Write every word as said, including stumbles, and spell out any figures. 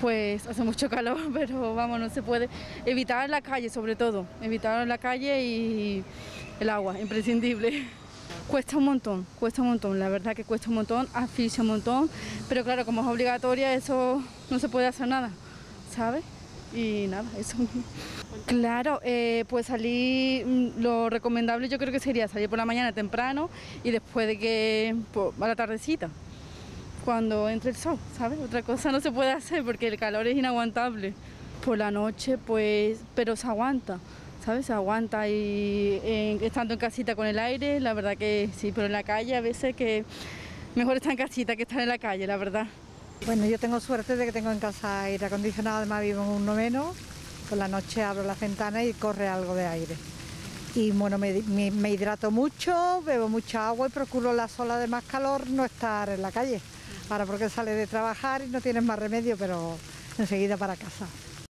pues hace mucho calor, pero vamos, no se puede. Evitar la calle, sobre todo, evitar la calle y el agua, imprescindible. Cuesta un montón, cuesta un montón, la verdad que cuesta un montón, asfixia un montón, pero claro, como es obligatoria, eso no se puede hacer nada, ¿sabes? Y nada, eso. Claro, eh, pues salir, lo recomendable yo creo que sería salir por la mañana temprano y después de que, pues, a la tardecita, cuando entre el sol, ¿sabes? Otra cosa no se puede hacer porque el calor es inaguantable. Por la noche, pues, pero se aguanta, ¿sabes? Se aguanta y en, estando en casita con el aire, la verdad que sí, pero en la calle a veces que mejor estar en casita que estar en la calle, la verdad. Bueno, yo tengo suerte de que tengo en casa aire acondicionado, además vivo en un noveno, por la noche abro la ventana y corre algo de aire. Y bueno, me, me, me hidrato mucho, bebo mucha agua y procuro las olas de más calor no estar en la calle. Ahora porque sales de trabajar y no tienes más remedio, pero enseguida para casa.